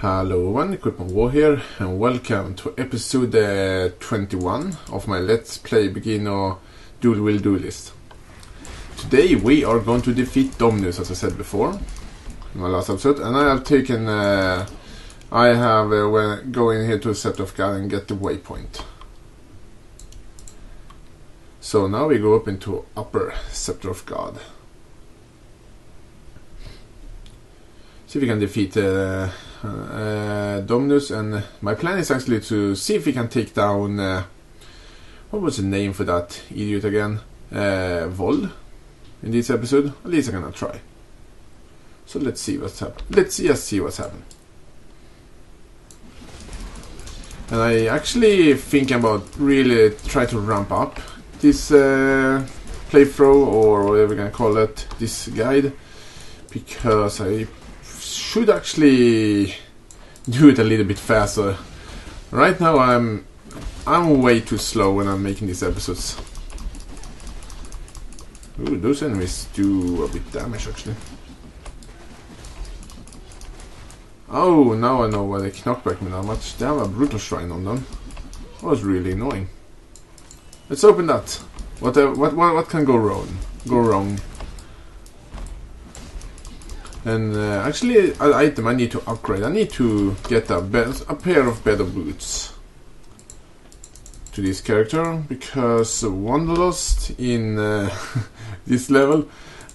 Hello everyone, Equipment War here, and welcome to episode 21 of my Let's Play Beginner Duel Will Do list. Today we are going to defeat Dominus, as I said before in my last episode, and I have taken, go in here to Scepter of God and get the waypoint. So now we go up into Upper Scepter of God. See if we can defeat Dominus, and my plan is actually to see if we can take down what was the name for that idiot again? Vold in this episode. At least I'm gonna try. So let's see what's happened. Let's just see what's happened. And I actually think about really try to ramp up this playthrough, or whatever we're gonna call it, this guide, because I should actually do it a little bit faster. Right now I'm way too slow when I'm making these episodes. Ooh, those enemies do a bit damage actually. Oh, now I know why they knock back me that much. They have a brutal shrine on them. That was really annoying. Let's open that. What can go wrong? And actually, an item I need to upgrade. I need to get a pair of better boots to this character, because Wanderlust in this level,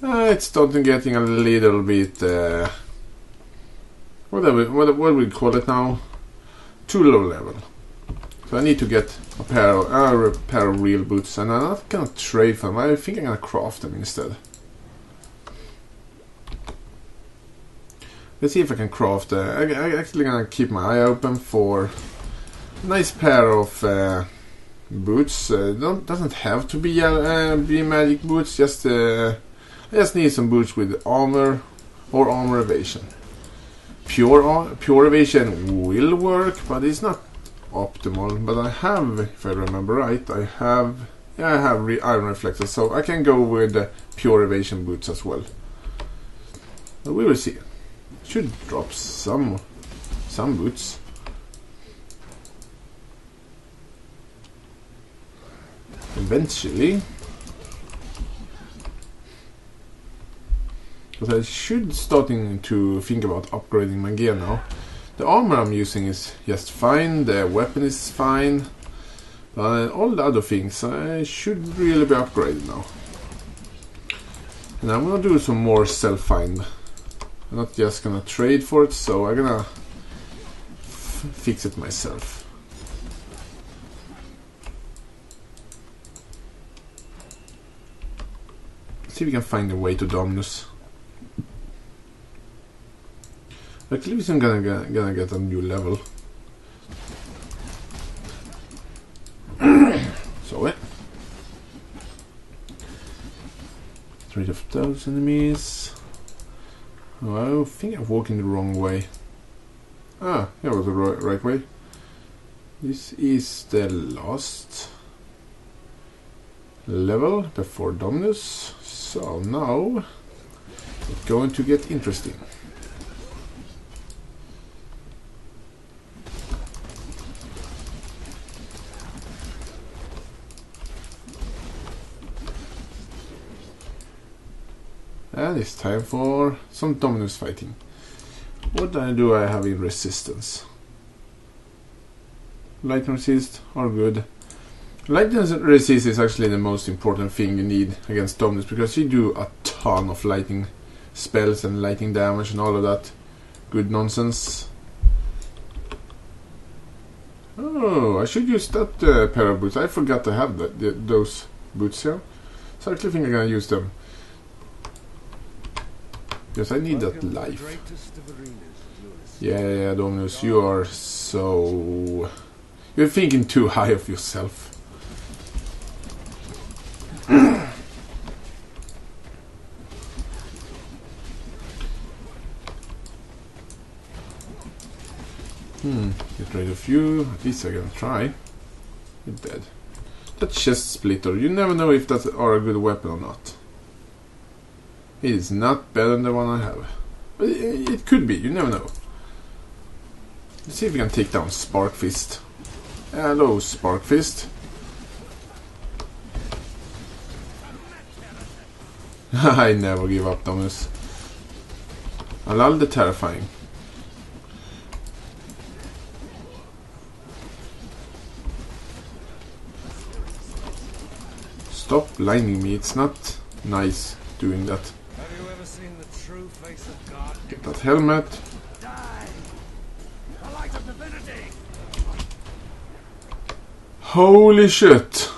it's starting getting a little bit what we call it now, too low level. So I need to get a pair of real boots, and I'm not gonna trade them. I think I'm gonna craft them instead. Let's see if I can craft. I'm actually gonna keep my eye open for a nice pair of boots. Doesn't have to be magic boots. Just I just need some boots with armor or armor evasion. Pure evasion will work, but it's not optimal. But I have, if I remember right, I have re iron reflector, so I can go with pure evasion boots as well. But we will see. Should drop some boots. Eventually. But I should starting to think about upgrading my gear now. The armor I'm using is just fine, the weapon is fine. But all the other things I should really be upgraded now. And I'm gonna do some more self-find. I'm not just gonna trade for it, so I'm gonna fix it myself. See if we can find a way to Dominus. At least I'm gonna get a new level. So get rid of those enemies. Oh, I think I'm walking the wrong way. Ah, that was the right way. This is the last level before Dominus. So now it's going to get interesting. And it's time for some Dominus fighting. What do I have in resistance? Lightning resist are good. Lightning resist is actually the most important thing you need against Dominus, because you do a ton of lightning spells and lightning damage and all of that good nonsense. Oh, I should use that pair of boots. I forgot to have those boots here. So I actually think I'm gonna use them. Because I need that life. Yeah, Dominus, you are so... You're thinking too high of yourself. Get rid of you. At least I can try. You're dead. That chest splitter. You never know if that are a good weapon or not. It is not better than the one I have. But it could be, you never know. Let's see if we can take down Spark Fist. Hello, Spark Fist. I never give up, Thomas. Alal the terrifying. Stop blinding me, it's not nice doing that. Have you ever seen the true face of God? Get that helmet. Die. The light of divinity. Holy shit!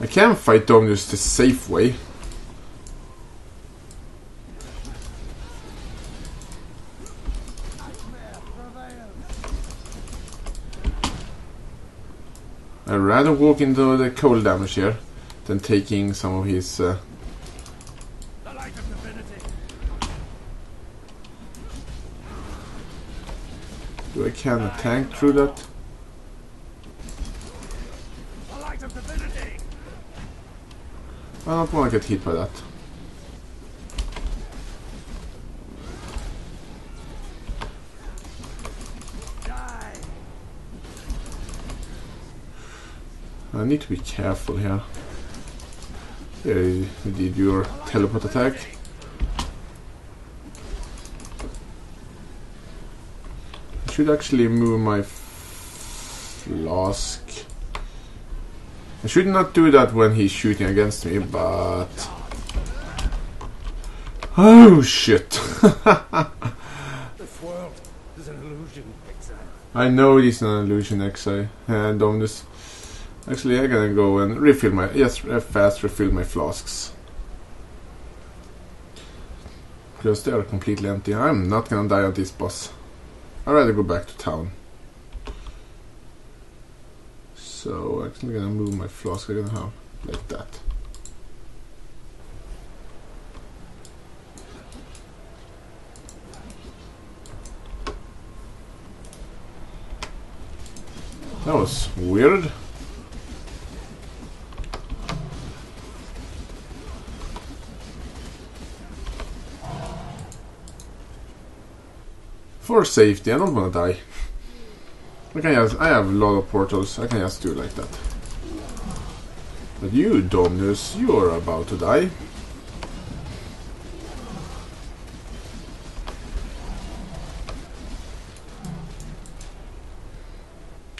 I can fight Dominus the safe way. I'd rather walk into the cold damage here than taking some of his the light of divinity. Do I can tank through that? The light of divinity. I don't want to get hit by that. Die. I need to be careful here. There you did your teleport attack. I should actually move my flask. I should not do that when he's shooting against me, but... Oh shit! This world is an illusion, exile. I know it is an illusion, exile. And Dominus. Actually, I'm gonna go and refill my... Yes, fast refill my flasks. Because they are completely empty. I'm not gonna die on this boss. I'd rather go back to town. So actually I'm gonna move my flask again how like that. That was weird. For safety, I don't wanna die. I have a lot of portals, I can just do like that. But you, Dominus, you are about to die.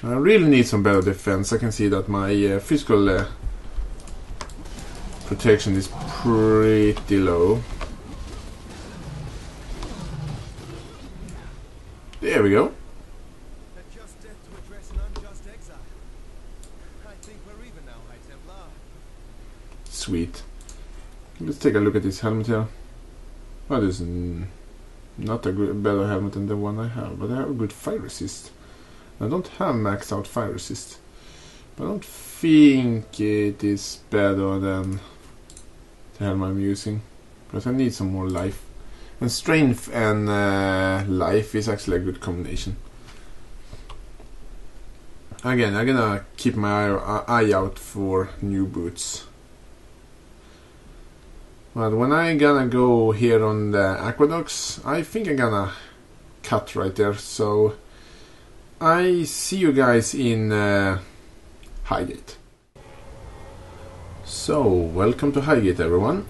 I really need some better defense. I can see that my physical protection is pretty low. There we go. Sweet. Let's take a look at this helmet here. Well, this is not a good, better helmet than the one I have, but I have a good fire resist. I don't have maxed out fire resist, but I don't think it is better than the helmet I'm using, because I need some more life. And strength and life is actually a good combination. Again, I'm gonna keep my eye out for new boots. But when I'm gonna go here on the aqueducts, I think I'm gonna cut right there. So I see you guys in Highgate. So welcome to Highgate, everyone.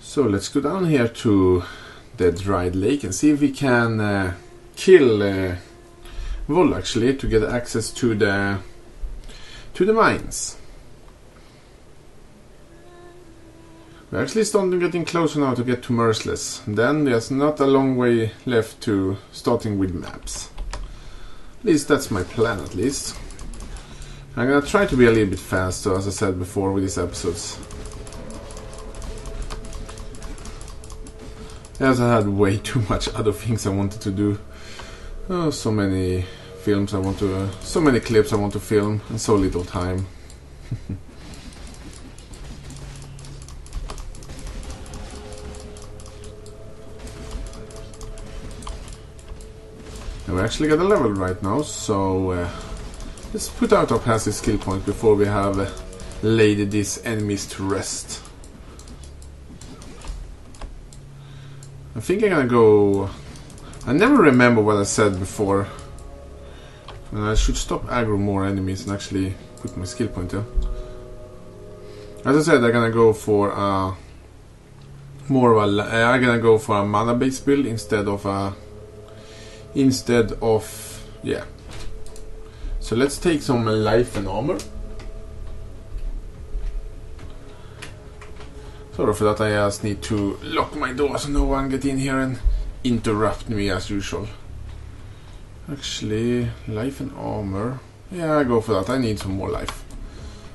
So let's go down here to the dried lake and see if we can kill Vold actually to get access to the mines. We're actually starting getting closer now to get to Merciless. Then there's not a long way left to starting with maps. At least that's my plan, at least. I'm gonna try to be a little bit faster, as I said before, with these episodes. As I had way too much other things I wanted to do. Oh, so many films I want to... so many clips I want to film, and so little time. We actually got a level right now, so let's put out our passive skill point before we have laid these enemies to rest. I think I'm gonna go... I never remember what I said before. And I should stop aggro more enemies and actually put my skill point there. As I said, I'm gonna go for a... more of a... I'm gonna go for a mana-based build instead of a... yeah. So let's take some life and armor. Sorry for that, I just need to lock my door so no one get in here and interrupt me as usual. Actually, life and armor. Yeah, I go for that. I need some more life.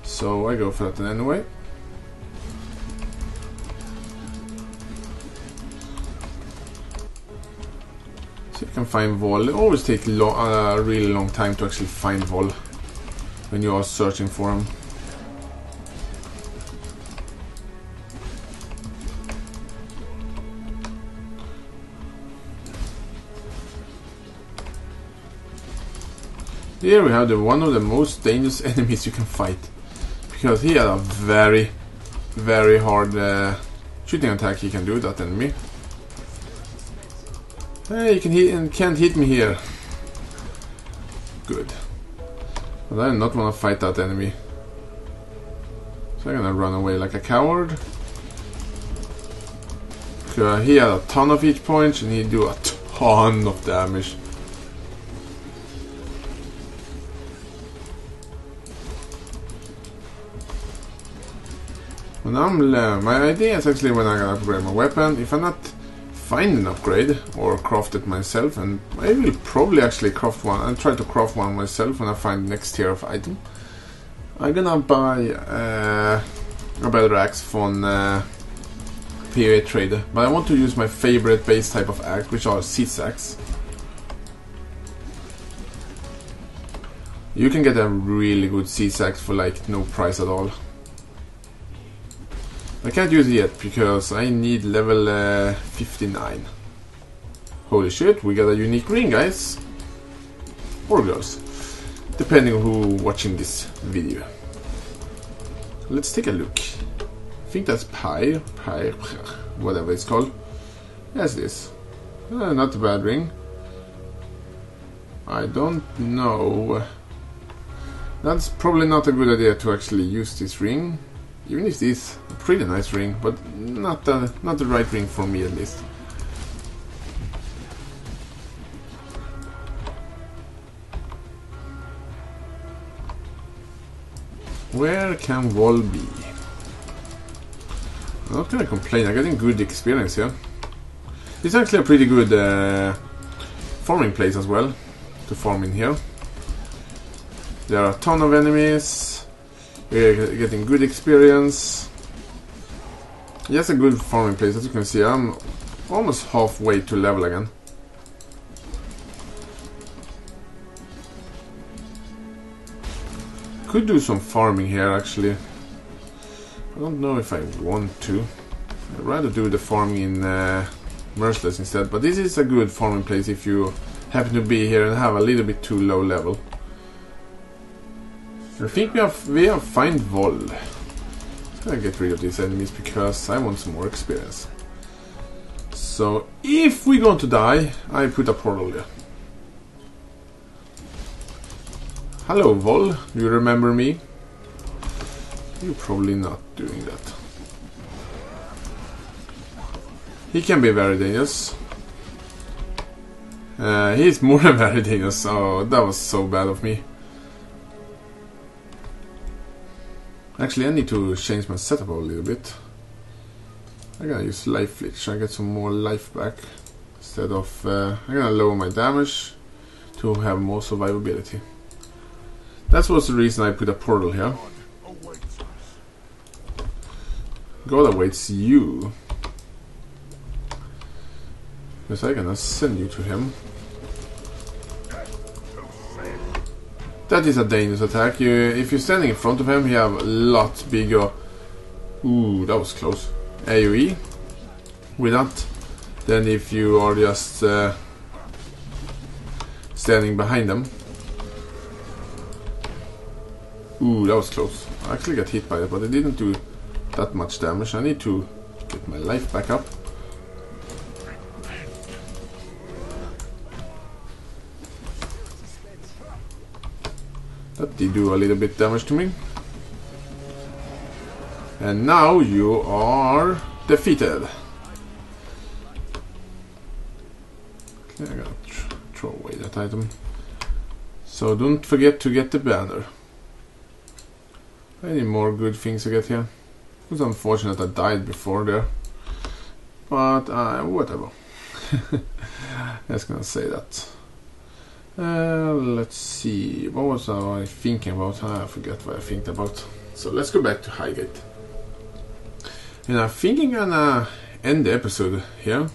So I go for that anyway. So you can find Voll. It always takes a really long time to actually find Voll when you are searching for him. Here we have one of the most dangerous enemies you can fight, because he had a very, very hard shooting attack. He can do that enemy. Hey, you can hit and can't hit me here. Good. But I do not want to fight that enemy, so I'm gonna run away like a coward. He had a ton of hit points and he do a ton of damage. My idea is actually when I can upgrade my weapon, if I not find an upgrade or craft it myself, and I will probably actually craft one. I'll try to craft one myself when I find the next tier of item. I'm gonna buy a better axe from PA Trader, but I want to use my favorite base type of axe, which are sea sacks. You can get a really good sea sack for like no price at all. I can't use it yet because I need level 59. Holy shit, we got a unique ring, guys. Or girls. Depending on who's watching this video. Let's take a look. I think that's Pyre, whatever it's called. Yes, it is. Not a bad ring. I don't know. That's probably not a good idea to actually use this ring. Even if this is a pretty nice ring, but not the right ring for me at least. Where can Voll be? I'm not gonna complain, I'm getting good experience here. It's actually a pretty good farming place as well, to farm in here. There are a ton of enemies. We're getting good experience. Yes, a good farming place. As you can see, I'm almost halfway to level again. Could do some farming here actually. I don't know if I want to. I'd rather do the farming in Merciless instead, but this is a good farming place if you happen to be here and have a little bit too low level. I think we have found Voll. I'm gonna get rid of these enemies because I want some more experience. So if we're going to die, I put a portal there. Hello Voll, do you remember me? You're probably not doing that. He can be very dangerous. He's more than very dangerous. Oh, that was so bad of me. Actually, I need to change my setup a little bit. I'm gonna use life leech. I get some more life back instead of. I'm gonna lower my damage to have more survivability. That was the reason I put a portal here. God awaits you. Because I'm gonna send you to him. That is a dangerous attack. If you're standing in front of him, you have a lot bigger... Ooh, that was close. AoE. With that. Then if you are just standing behind them. Ooh, that was close. I actually got hit by it, but it didn't do that much damage. I need to get my life back up. That did do a little bit damage to me. And now you are defeated. Okay, I gotta throw away that item. So don't forget to get the banner. Any more good things to get here? It was unfortunate I died before there. But whatever. I was gonna say that. Let's see. What was I thinking about? I forgot what I think about. So let's go back to Highgate. And I think I'm gonna end the episode here,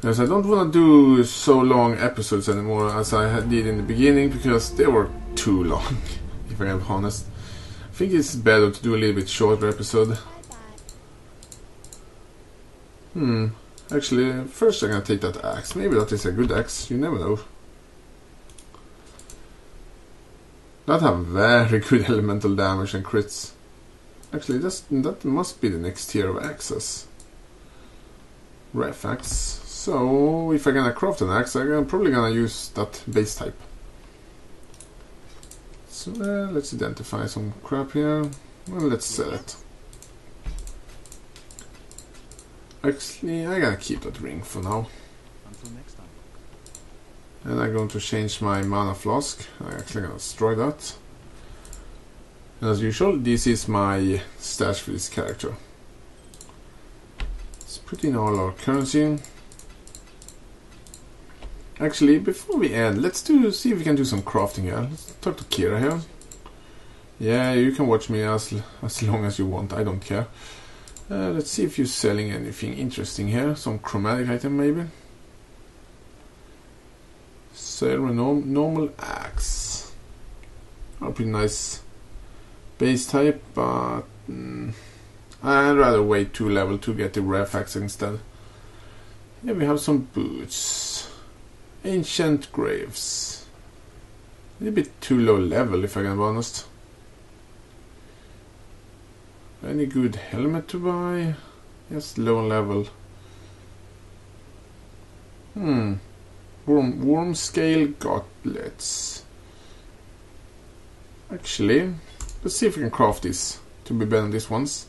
because I don't want to do so long episodes anymore as I did in the beginning, because they were too long, if I am honest. I think it's better to do a little bit shorter episode. Actually, first I'm gonna take that axe. Maybe that is a good axe, you never know. That have very good elemental damage and crits. Actually, that must be the next tier of axes. Refax. So, if I'm gonna craft an axe, I'm probably gonna use that base type. So, let's identify some crap here. Well, let's sell it. Actually, I'm gonna keep that ring for now. Until next time. And I'm going to change my mana flask. I'm actually gonna destroy that. And as usual, this is my stash for this character. Let's put in all our currency. Actually, before we end, let's see if we can do some crafting here. Let's talk to Kira here. Yeah, you can watch me as long as you want, I don't care. Let's see if you're selling anything interesting here. Some chromatic item maybe. Sell a normal axe. Oh, pretty nice. Base type, but I'd rather wait 2 level to get the Refax instead. Yeah, we have some boots. Ancient graves. A little bit too low level, if I can be honest. Any good helmet to buy? Yes, low level. Warm scale gauntlets. Actually, let's see if we can craft this to be better than these ones.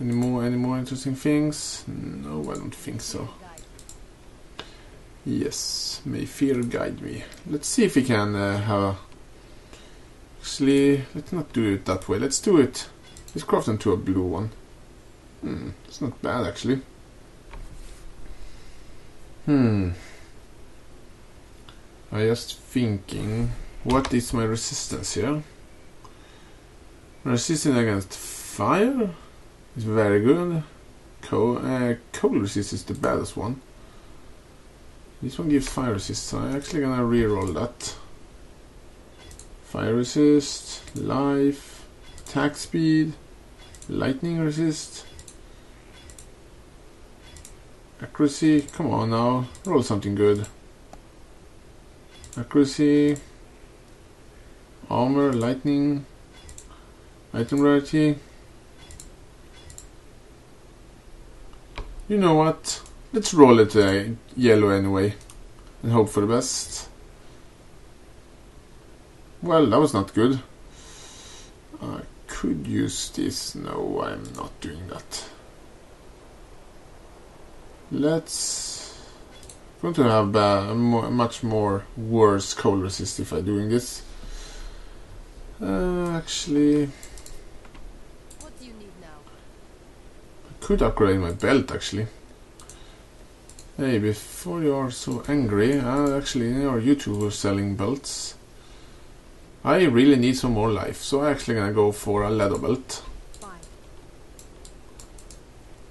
Any more interesting things? No, I don't think so. Yes, may fear guide me. Let's see if we can have a... Actually, let's not do it that way. Let's do it. Let's craft into a blue one. It's not bad actually. I'm just thinking. What is my resistance here? Resistance against fire is very good. Coal resist is the baddest one. This one gives fire resist, so I'm actually gonna reroll that. Fire resist, life, attack speed, lightning resist, accuracy. Come on now, roll something good. Accuracy. Armor, lightning, item rarity. You know what? Let's roll it yellow anyway and hope for the best. Well, that was not good. I could use this. No, I'm not doing that. Let's... I'm going to have much more worse coal resist if I'm doing this. Actually, what do you need now? I could upgrade my belt actually. Hey, before you are so angry, actually, or you two who are selling belts, I really need some more life, so I'm actually gonna go for a leather belt. Fine.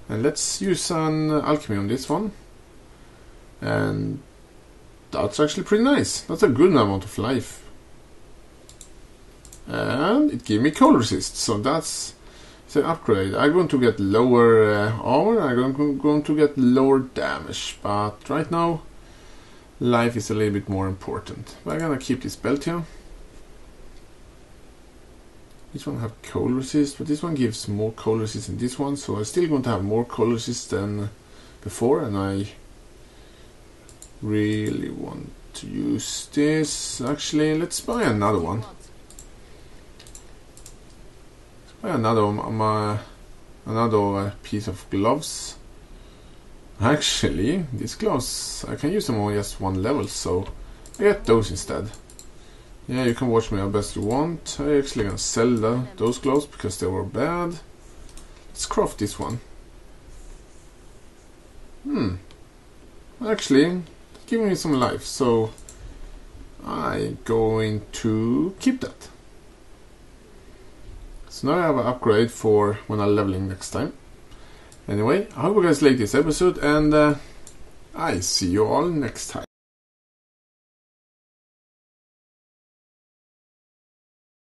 And let's use an alchemy on this one. And that's actually pretty nice. That's a good amount of life. And it gave me cold resist, so that's an upgrade. I'm going to get lower armor, I'm going to get lower damage, but right now life is a little bit more important. But I'm gonna keep this belt here. This one have cold resist, but this one gives more cold resist than this one, so I'm still going to have more cold resist than before, and I really want to use this. Actually, let's buy another one. Let's buy another piece of gloves. Actually, these gloves, I can use them on just one level, so I get those instead. Yeah, you can watch me as best you want. I actually gonna sell those gloves because they were bad. Let's craft this one. Hmm. Actually, giving me some life, so I'm going to keep that. So now I have an upgrade for when I'm leveling next time. Anyway, I hope you guys like this episode, and I see you all next time.